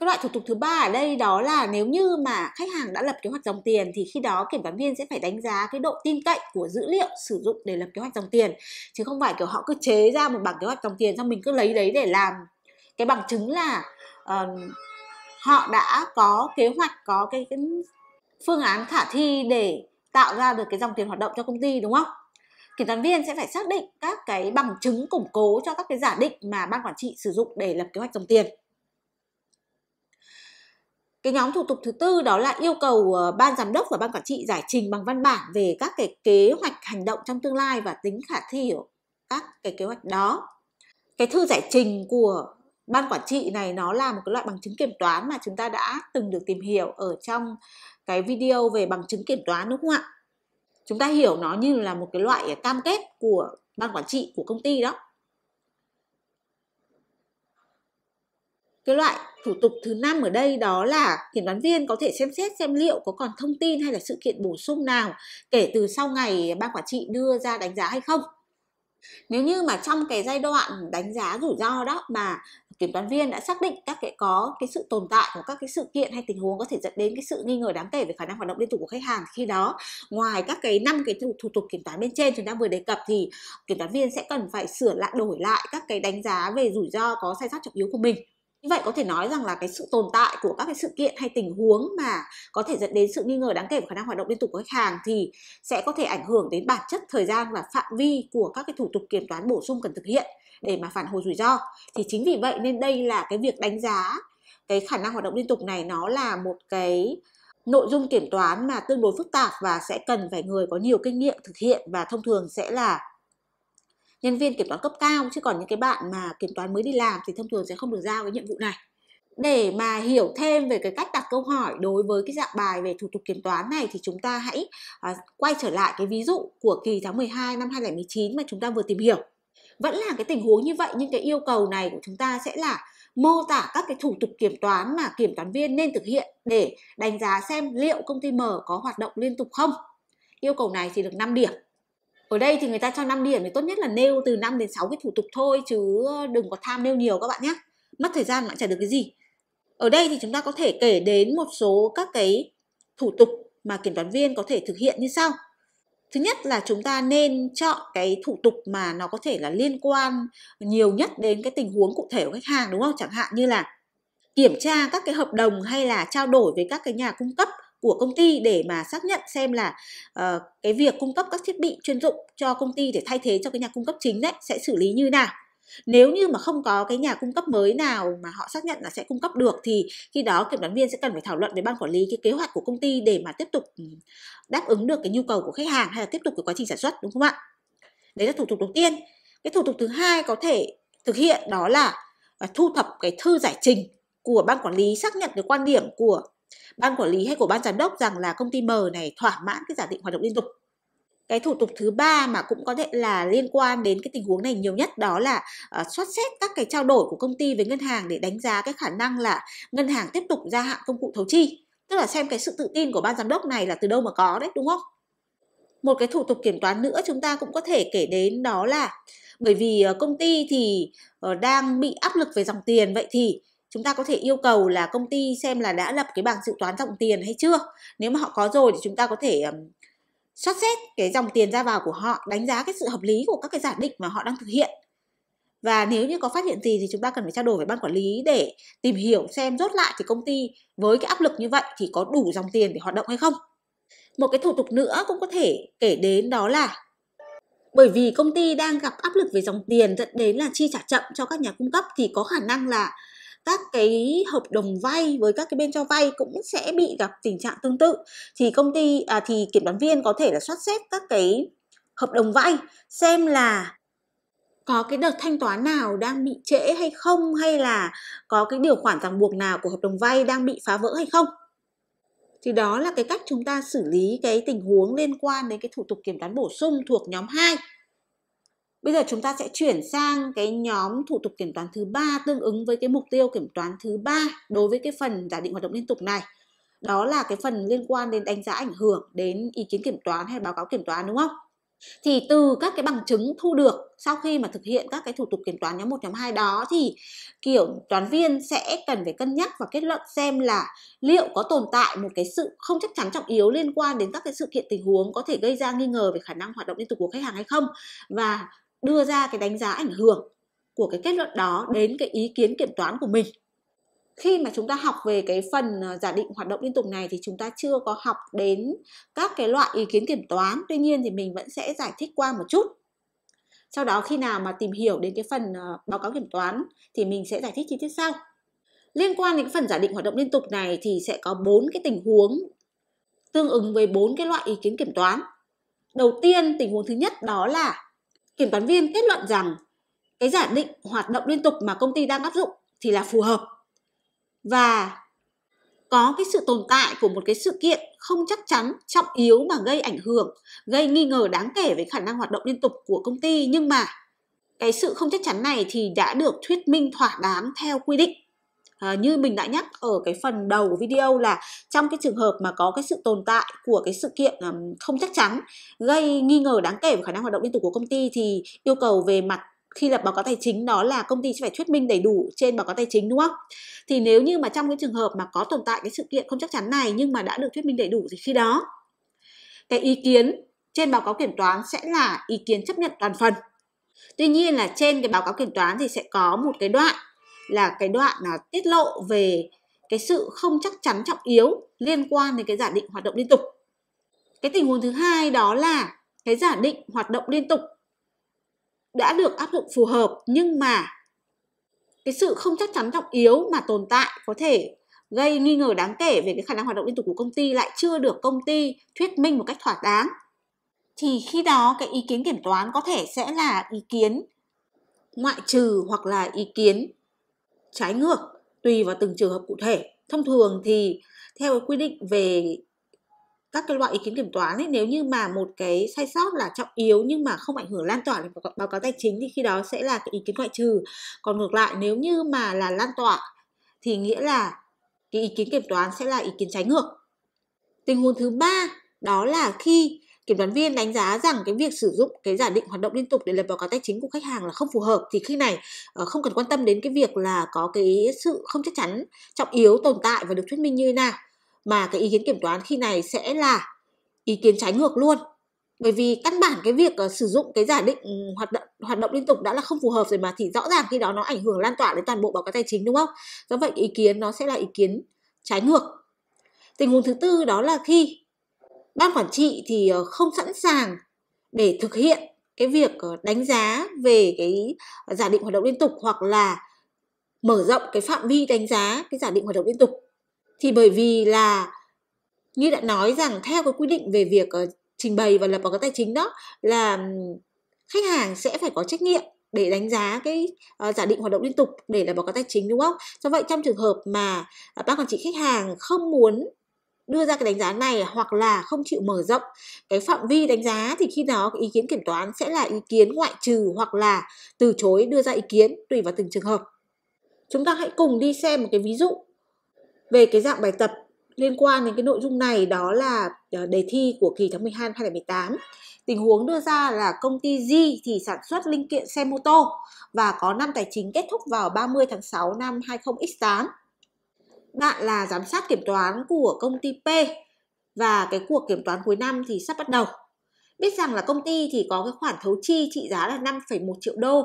Cái loại thủ tục thứ ba ở đây đó là nếu như mà khách hàng đã lập kế hoạch dòng tiền thì khi đó kiểm toán viên sẽ phải đánh giá cái độ tin cậy của dữ liệu sử dụng để lập kế hoạch dòng tiền, chứ không phải kiểu họ cứ chế ra một bảng kế hoạch dòng tiền xong mình cứ lấy đấy để làm cái bằng chứng là uh, họ đã có kế hoạch, có cái, cái phương án khả thi để tạo ra được cái dòng tiền hoạt động cho công ty, đúng không? Kiểm toán viên sẽ phải xác định các cái bằng chứng củng cố cho các cái giả định mà ban quản trị sử dụng để lập kế hoạch dòng tiền. Cái nhóm thủ tục thứ tư đó là yêu cầu ban giám đốc và ban quản trị giải trình bằng văn bản về các cái kế hoạch hành động trong tương lai và tính khả thi của các cái kế hoạch đó. Cái thư giải trình của ban quản trị này nó là một cái loại bằng chứng kiểm toán mà chúng ta đã từng được tìm hiểu ở trong cái video về bằng chứng kiểm toán, đúng không ạ? Chúng ta hiểu nó như là một cái loại cam kết của ban quản trị của công ty đó. Cái loại thủ tục thứ năm ở đây đó là kiểm toán viên có thể xem xét xem liệu có còn thông tin hay là sự kiện bổ sung nào kể từ sau ngày ban quản trị đưa ra đánh giá hay không. Nếu như mà trong cái giai đoạn đánh giá rủi ro đó mà kiểm toán viên đã xác định các cái có cái sự tồn tại của các cái sự kiện hay tình huống có thể dẫn đến cái sự nghi ngờ đáng kể về khả năng hoạt động liên tục của khách hàng, khi đó ngoài các cái năm cái thủ tục kiểm toán bên trên chúng ta vừa đề cập thì kiểm toán viên sẽ cần phải sửa lại, đổi lại các cái đánh giá về rủi ro có sai sót trọng yếu của mình. Như vậy có thể nói rằng là cái sự tồn tại của các cái sự kiện hay tình huống mà có thể dẫn đến sự nghi ngờ đáng kể về khả năng hoạt động liên tục của khách hàng thì sẽ có thể ảnh hưởng đến bản chất, thời gian và phạm vi của các cái thủ tục kiểm toán bổ sung cần thực hiện để mà phản hồi rủi ro. Thì chính vì vậy nên đây là cái việc đánh giá cái khả năng hoạt động liên tục này nó là một cái nội dung kiểm toán mà tương đối phức tạp và sẽ cần phải người có nhiều kinh nghiệm thực hiện, và thông thường sẽ là nhân viên kiểm toán cấp cao, chứ còn những cái bạn mà kiểm toán mới đi làm thì thông thường sẽ không được giao cái nhiệm vụ này. Để mà hiểu thêm về cái cách đặt câu hỏi đối với cái dạng bài về thủ tục kiểm toán này thì chúng ta hãy à, quay trở lại cái ví dụ của kỳ tháng mười hai năm hai nghìn không trăm mười chín mà chúng ta vừa tìm hiểu. Vẫn là cái tình huống như vậy, nhưng cái yêu cầu này của chúng ta sẽ là mô tả các cái thủ tục kiểm toán mà kiểm toán viên nên thực hiện để đánh giá xem liệu công ty M có hoạt động liên tục không. Yêu cầu này thì được năm điểm. Ở đây thì người ta cho năm điểm thì tốt nhất là nêu từ năm đến sáu cái thủ tục thôi, chứ đừng có tham nêu nhiều các bạn nhé. Mất thời gian mà chả được cái gì. Ở đây thì chúng ta có thể kể đến một số các cái thủ tục mà kiểm toán viên có thể thực hiện như sau. Thứ nhất là chúng ta nên chọn cái thủ tục mà nó có thể là liên quan nhiều nhất đến cái tình huống cụ thể của khách hàng, đúng không? Chẳng hạn như là kiểm tra các cái hợp đồng hay là trao đổi với các cái nhà cung cấp của công ty để mà xác nhận xem là uh, cái việc cung cấp các thiết bị chuyên dụng cho công ty để thay thế cho cái nhà cung cấp chính đấy sẽ xử lý như nào. Nếu như mà không có cái nhà cung cấp mới nào mà họ xác nhận là sẽ cung cấp được thì khi đó kiểm toán viên sẽ cần phải thảo luận với ban quản lý cái kế hoạch của công ty để mà tiếp tục đáp ứng được cái nhu cầu của khách hàng hay là tiếp tục cái quá trình sản xuất, đúng không ạ? Đấy là thủ tục đầu tiên. Cái thủ tục thứ hai có thể thực hiện đó là uh, thu thập cái thư giải trình của ban quản lý, xác nhận cái quan điểm của ban quản lý hay của ban giám đốc rằng là công ty M này thỏa mãn cái giả định hoạt động liên tục. Cái thủ tục thứ ba mà cũng có thể là liên quan đến cái tình huống này nhiều nhất đó là uh, soát xét các cái trao đổi của công ty với ngân hàng để đánh giá cái khả năng là ngân hàng tiếp tục gia hạn công cụ thấu chi. Tức là xem cái sự tự tin của ban giám đốc này là từ đâu mà có đấy, đúng không? Một cái thủ tục kiểm toán nữa chúng ta cũng có thể kể đến đó là bởi vì công ty thì uh, đang bị áp lực về dòng tiền, vậy thì chúng ta có thể yêu cầu là công ty xem là đã lập cái bảng dự toán dòng tiền hay chưa. Nếu mà họ có rồi thì chúng ta có thể um, soát xét cái dòng tiền ra vào của họ, đánh giá cái sự hợp lý của các cái giả định mà họ đang thực hiện. Và nếu như có phát hiện gì thì chúng ta cần phải trao đổi với ban quản lý để tìm hiểu xem rốt lại thì công ty với cái áp lực như vậy thì có đủ dòng tiền để hoạt động hay không. Một cái thủ tục nữa cũng có thể kể đến đó là bởi vì công ty đang gặp áp lực về dòng tiền dẫn đến là chi trả chậm cho các nhà cung cấp thì có khả năng là các cái hợp đồng vay với các cái bên cho vay cũng sẽ bị gặp tình trạng tương tự. Thì công ty à, thì kiểm toán viên có thể là soát xét các cái hợp đồng vay xem là có cái đợt thanh toán nào đang bị trễ hay không, hay là có cái điều khoản ràng buộc nào của hợp đồng vay đang bị phá vỡ hay không. Thì đó là cái cách chúng ta xử lý cái tình huống liên quan đến cái thủ tục kiểm toán bổ sung thuộc nhóm hai. Bây giờ chúng ta sẽ chuyển sang cái nhóm thủ tục kiểm toán thứ ba, tương ứng với cái mục tiêu kiểm toán thứ ba đối với cái phần giả định hoạt động liên tục này. Đó là cái phần liên quan đến đánh giá ảnh hưởng đến ý kiến kiểm toán hay báo cáo kiểm toán, đúng không? Thì từ các cái bằng chứng thu được sau khi mà thực hiện các cái thủ tục kiểm toán nhóm một, nhóm hai đó, thì kiểm toán viên sẽ cần phải cân nhắc và kết luận xem là liệu có tồn tại một cái sự không chắc chắn trọng yếu liên quan đến các cái sự kiện tình huống có thể gây ra nghi ngờ về khả năng hoạt động liên tục của khách hàng hay không, và đưa ra cái đánh giá ảnh hưởng của cái kết luận đó đến cái ý kiến kiểm toán của mình. Khi mà chúng ta học về cái phần giả định hoạt động liên tục này thì chúng ta chưa có học đến các cái loại ý kiến kiểm toán. Tuy nhiên thì mình vẫn sẽ giải thích qua một chút. Sau đó khi nào mà tìm hiểu đến cái phần báo cáo kiểm toán thì mình sẽ giải thích chi tiết sau. Liên quan đến cái phần giả định hoạt động liên tục này thì sẽ có bốn cái tình huống tương ứng với bốn cái loại ý kiến kiểm toán. Đầu tiên, tình huống thứ nhất đó là kiểm toán viên kết luận rằng cái giả định hoạt động liên tục mà công ty đang áp dụng thì là phù hợp, và có cái sự tồn tại của một cái sự kiện không chắc chắn, trọng yếu mà gây ảnh hưởng, gây nghi ngờ đáng kể về khả năng hoạt động liên tục của công ty, nhưng mà cái sự không chắc chắn này thì đã được thuyết minh thỏa đáng theo quy định. À, như mình đã nhắc ở cái phần đầu của video là trong cái trường hợp mà có cái sự tồn tại của cái sự kiện um, không chắc chắn, gây nghi ngờ đáng kể về khả năng hoạt động liên tục của công ty, thì yêu cầu về mặt khi lập báo cáo tài chính đó là công ty sẽ phải thuyết minh đầy đủ trên báo cáo tài chính, đúng không? Thì nếu như mà trong cái trường hợp mà có tồn tại cái sự kiện không chắc chắn này nhưng mà đã được thuyết minh đầy đủ thì khi đó cái ý kiến trên báo cáo kiểm toán sẽ là ý kiến chấp nhận toàn phần. Tuy nhiên là trên cái báo cáo kiểm toán thì sẽ có một cái đoạn là cái đoạn là tiết lộ về cái sự không chắc chắn trọng yếu liên quan đến cái giả định hoạt động liên tục. Cái tình huống thứ hai đó là cái giả định hoạt động liên tục đã được áp dụng phù hợp, nhưng mà cái sự không chắc chắn trọng yếu mà tồn tại có thể gây nghi ngờ đáng kể về cái khả năng hoạt động liên tục của công ty lại chưa được công ty thuyết minh một cách thỏa đáng. Thì khi đó cái ý kiến kiểm toán có thể sẽ là ý kiến ngoại trừ hoặc là ý kiến trái ngược, tùy vào từng trường hợp cụ thể. Thông thường thì theo quy định về các cái loại ý kiến kiểm toán ấy, nếu như mà một cái sai sót là trọng yếu nhưng mà không ảnh hưởng lan tỏa đến báo cáo tài chính thì khi đó sẽ là cái ý kiến ngoại trừ. Còn ngược lại, nếu như mà là lan tỏa thì nghĩa là cái ý kiến kiểm toán sẽ là ý kiến trái ngược. Tình huống thứ ba đó là khi kiểm toán viên đánh giá rằng cái việc sử dụng cái giả định hoạt động liên tục để lập báo cáo tài chính của khách hàng là không phù hợp, thì khi này không cần quan tâm đến cái việc là có cái sự không chắc chắn trọng yếu tồn tại và được thuyết minh như thế nào, mà cái ý kiến kiểm toán khi này sẽ là ý kiến trái ngược luôn. Bởi vì căn bản cái việc uh, sử dụng cái giả định hoạt động hoạt động liên tục đã là không phù hợp rồi mà, thì rõ ràng khi đó nó ảnh hưởng lan tỏa đến toàn bộ báo cáo tài chính, đúng không? Do vậy ý kiến nó sẽ là ý kiến trái ngược. Tình huống thứ tư đó là khi ban quản trị thì uh, không sẵn sàng để thực hiện cái việc uh, đánh giá về cái giả định hoạt động liên tục hoặc là mở rộng cái phạm vi đánh giá cái giả định hoạt động liên tục. Thì bởi vì là như đã nói rằng theo cái quy định về việc uh, trình bày và lập báo cáo tài chính đó là um, khách hàng sẽ phải có trách nhiệm để đánh giá cái uh, giả định hoạt động liên tục để là báo cáo tài chính, đúng không? Do vậy trong trường hợp mà uh, ban quản trị khách hàng không muốn đưa ra cái đánh giá này hoặc là không chịu mở rộng cái phạm vi đánh giá thì khi đó cái ý kiến kiểm toán sẽ là ý kiến ngoại trừ hoặc là từ chối đưa ra ý kiến, tùy vào từng trường hợp. Chúng ta hãy cùng đi xem một cái ví dụ về cái dạng bài tập liên quan đến cái nội dung này, đó là đề thi của kỳ tháng mười hai năm hai nghìn không trăm mười tám. Tình huống đưa ra là công ty G thì sản xuất linh kiện xe mô tô và có năm tài chính kết thúc vào ba mươi tháng sáu năm hai nghìn không trăm lẻ tám. Bạn là giám sát kiểm toán của công ty P và cái cuộc kiểm toán cuối năm thì sắp bắt đầu. Biết rằng là công ty thì có cái khoản thấu chi trị giá là năm phẩy một triệu đô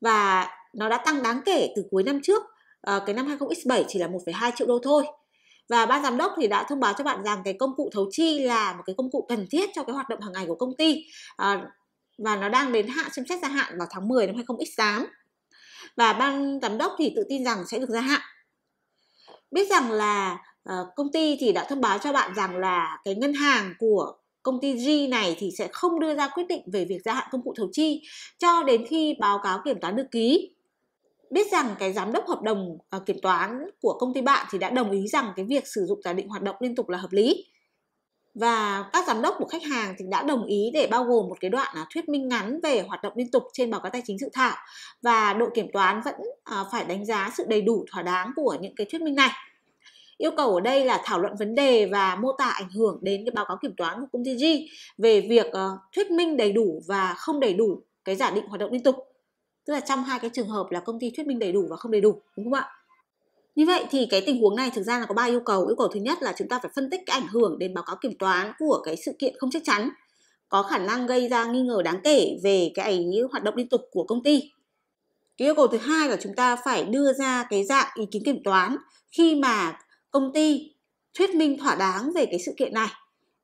và nó đã tăng đáng kể từ cuối năm trước. À, cái năm hai nghìn không trăm lẻ bảy chỉ là một phẩy hai triệu đô thôi. Và ban giám đốc thì đã thông báo cho bạn rằng cái công cụ thấu chi là một cái công cụ cần thiết cho cái hoạt động hàng ngày của công ty, à, và nó đang đến hạn xem xét gia hạn vào tháng mười năm hai nghìn không trăm lẻ tám. và ban giám đốc thì tự tin rằng sẽ được gia hạn. Biết rằng là uh, công ty thì đã thông báo cho bạn rằng là cái ngân hàng của công ty G này thì sẽ không đưa ra quyết định về việc gia hạn công cụ thầu chi cho đến khi báo cáo kiểm toán được ký. Biết rằng cái giám đốc hợp đồng uh, kiểm toán của công ty bạn thì đã đồng ý rằng cái việc sử dụng giả định hoạt động liên tục là hợp lý. Và các giám đốc của khách hàng thì đã đồng ý để bao gồm một cái đoạn uh, thuyết minh ngắn về hoạt động liên tục trên báo cáo tài chính dự thảo. Và đội kiểm toán vẫn uh, phải đánh giá sự đầy đủ thỏa đáng của những cái thuyết minh này. Yêu cầu ở đây là thảo luận vấn đề và mô tả ảnh hưởng đến cái báo cáo kiểm toán của công ty G về việc uh, thuyết minh đầy đủ và không đầy đủ cái giả định hoạt động liên tục. Tức là trong hai cái trường hợp là công ty thuyết minh đầy đủ và không đầy đủ, đúng không ạ? Như vậy thì cái tình huống này thực ra là có ba yêu cầu. Yêu cầu thứ nhất là chúng ta phải phân tích cái ảnh hưởng đến báo cáo kiểm toán của cái sự kiện không chắc chắn có khả năng gây ra nghi ngờ đáng kể về cái hoạt động liên tục của công ty. Cái yêu cầu thứ hai là chúng ta phải đưa ra cái dạng ý kiến kiểm toán khi mà công ty thuyết minh thỏa đáng về cái sự kiện này.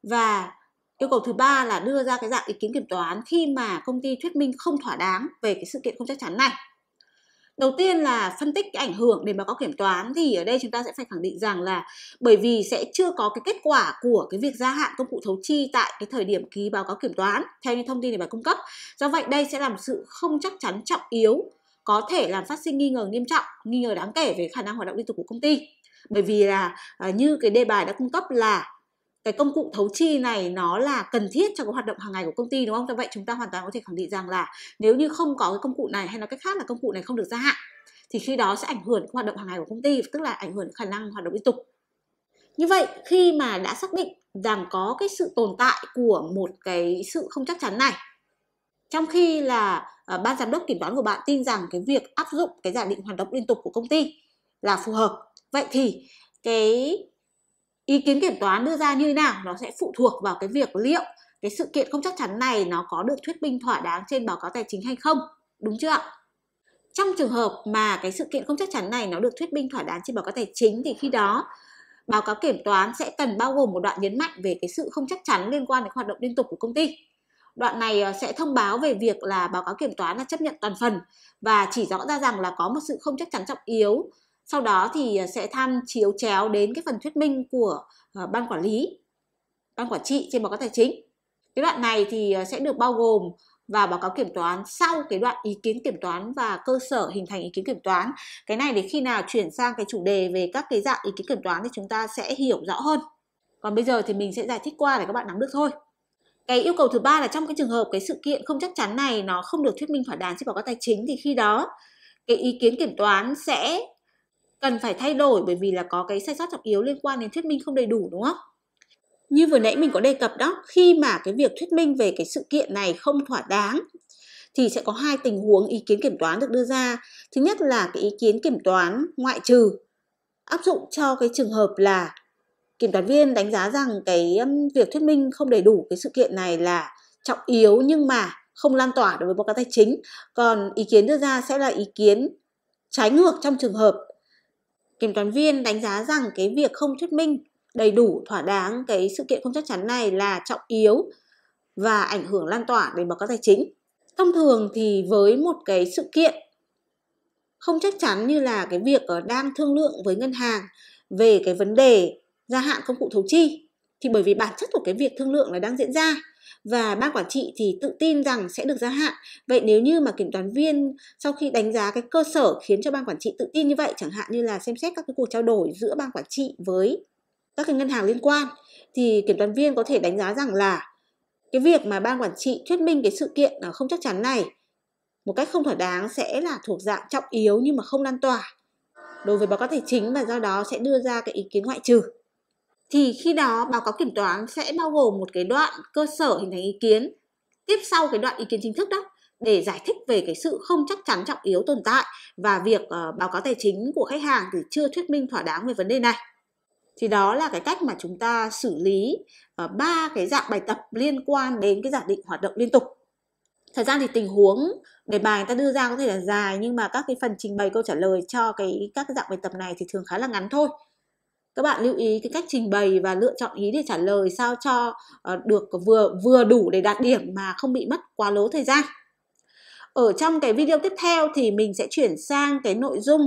Và yêu cầu thứ ba là đưa ra cái dạng ý kiến kiểm toán khi mà công ty thuyết minh không thỏa đáng về cái sự kiện không chắc chắn này. Đầu tiên là phân tích cái ảnh hưởng đến báo cáo kiểm toán, thì ở đây chúng ta sẽ phải khẳng định rằng là bởi vì sẽ chưa có cái kết quả của cái việc gia hạn công cụ thấu chi tại cái thời điểm ký báo cáo kiểm toán theo như thông tin để bài cung cấp. Do vậy đây sẽ làm sự không chắc chắn trọng yếu, có thể làm phát sinh nghi ngờ nghiêm trọng, nghi ngờ đáng kể về khả năng hoạt động liên tục của công ty. Bởi vì là như cái đề bài đã cung cấp là cái công cụ thấu chi này nó là cần thiết cho cái hoạt động hàng ngày của công ty, đúng không? Do vậy chúng ta hoàn toàn có thể khẳng định rằng là nếu như không có cái công cụ này, hay nói cách khác là công cụ này không được gia hạn, thì khi đó sẽ ảnh hưởng hoạt động hàng ngày của công ty, tức là ảnh hưởng khả năng hoạt động liên tục. Như vậy khi mà đã xác định rằng có cái sự tồn tại của một cái sự không chắc chắn này, trong khi là uh, ban giám đốc kiểm toán của bạn tin rằng cái việc áp dụng cái giả định hoạt động liên tục của công ty là phù hợp, vậy thì cái ý kiến kiểm toán đưa ra như thế nào nó sẽ phụ thuộc vào cái việc liệu cái sự kiện không chắc chắn này nó có được thuyết minh thỏa đáng trên báo cáo tài chính hay không, đúng chưa ạ? Trong trường hợp mà cái sự kiện không chắc chắn này nó được thuyết minh thỏa đáng trên báo cáo tài chính thì khi đó báo cáo kiểm toán sẽ cần bao gồm một đoạn nhấn mạnh về cái sự không chắc chắn liên quan đến hoạt động liên tục của công ty. Đoạn này sẽ thông báo về việc là báo cáo kiểm toán là chấp nhận toàn phần và chỉ rõ ra rằng là có một sự không chắc chắn trọng yếu. Sau đó thì sẽ tham chiếu chéo đến cái phần thuyết minh của ban quản lý, ban quản trị trên báo cáo tài chính. Cái đoạn này thì sẽ được bao gồm vào báo cáo kiểm toán sau cái đoạn ý kiến kiểm toán và cơ sở hình thành ý kiến kiểm toán. Cái này để khi nào chuyển sang cái chủ đề về các cái dạng ý kiến kiểm toán thì chúng ta sẽ hiểu rõ hơn. Còn bây giờ thì mình sẽ giải thích qua để các bạn nắm được thôi. Cái yêu cầu thứ ba là trong cái trường hợp cái sự kiện không chắc chắn này nó không được thuyết minh thỏa đáng trên báo cáo tài chính thì khi đó cái ý kiến kiểm toán sẽ cần phải thay đổi bởi vì là có cái sai sót trọng yếu liên quan đến thuyết minh không đầy đủ, đúng không? Như vừa nãy mình có đề cập đó, khi mà cái việc thuyết minh về cái sự kiện này không thỏa đáng thì sẽ có hai tình huống ý kiến kiểm toán được đưa ra. Thứ nhất là cái ý kiến kiểm toán ngoại trừ áp dụng cho cái trường hợp là kiểm toán viên đánh giá rằng cái việc thuyết minh không đầy đủ cái sự kiện này là trọng yếu nhưng mà không lan tỏa đối với báo cáo tài chính. Còn ý kiến đưa ra sẽ là ý kiến trái ngược trong trường hợp kiểm toán viên đánh giá rằng cái việc không thuyết minh đầy đủ thỏa đáng cái sự kiện không chắc chắn này là trọng yếu và ảnh hưởng lan tỏa đến báo cáo tài chính. Thông thường thì với một cái sự kiện không chắc chắn như là cái việc đang thương lượng với ngân hàng về cái vấn đề gia hạn công cụ thấu chi thì bởi vì bản chất của cái việc thương lượng là đang diễn ra và ban quản trị thì tự tin rằng sẽ được gia hạn. Vậy nếu như mà kiểm toán viên sau khi đánh giá cái cơ sở khiến cho ban quản trị tự tin như vậy, chẳng hạn như là xem xét các cái cuộc trao đổi giữa ban quản trị với các cái ngân hàng liên quan, thì kiểm toán viên có thể đánh giá rằng là cái việc mà ban quản trị thuyết minh cái sự kiện không chắc chắn này một cách không thỏa đáng sẽ là thuộc dạng trọng yếu nhưng mà không lan tỏa đối với báo cáo tài chính và do đó sẽ đưa ra cái ý kiến ngoại trừ. Thì khi đó báo cáo kiểm toán sẽ bao gồm một cái đoạn cơ sở hình thành ý kiến tiếp sau cái đoạn ý kiến chính thức đó để giải thích về cái sự không chắc chắn trọng yếu tồn tại và việc uh, báo cáo tài chính của khách hàng thì chưa thuyết minh thỏa đáng về vấn đề này. Thì đó là cái cách mà chúng ta xử lý ba uh, cái dạng bài tập liên quan đến cái giả định hoạt động liên tục. Thật ra thì tình huống đề bài người ta đưa ra có thể là dài nhưng mà các cái phần trình bày câu trả lời cho cái các cái dạng bài tập này thì thường khá là ngắn thôi. Các bạn lưu ý cái cách trình bày và lựa chọn ý để trả lời sao cho được vừa vừa đủ để đạt điểm mà không bị mất quá lố thời gian. Ở trong cái video tiếp theo thì mình sẽ chuyển sang cái nội dung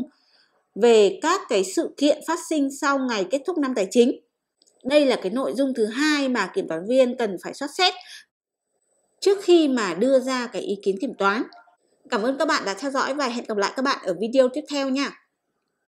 về các cái sự kiện phát sinh sau ngày kết thúc năm tài chính. Đây là cái nội dung thứ hai mà kiểm toán viên cần phải soát xét trước khi mà đưa ra cái ý kiến kiểm toán. Cảm ơn các bạn đã theo dõi và hẹn gặp lại các bạn ở video tiếp theo nha.